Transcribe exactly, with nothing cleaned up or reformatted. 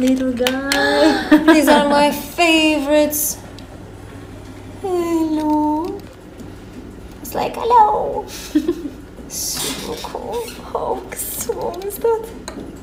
Little guy. These are my favorites. Hello. It's like, hello. So cool. How cool is that?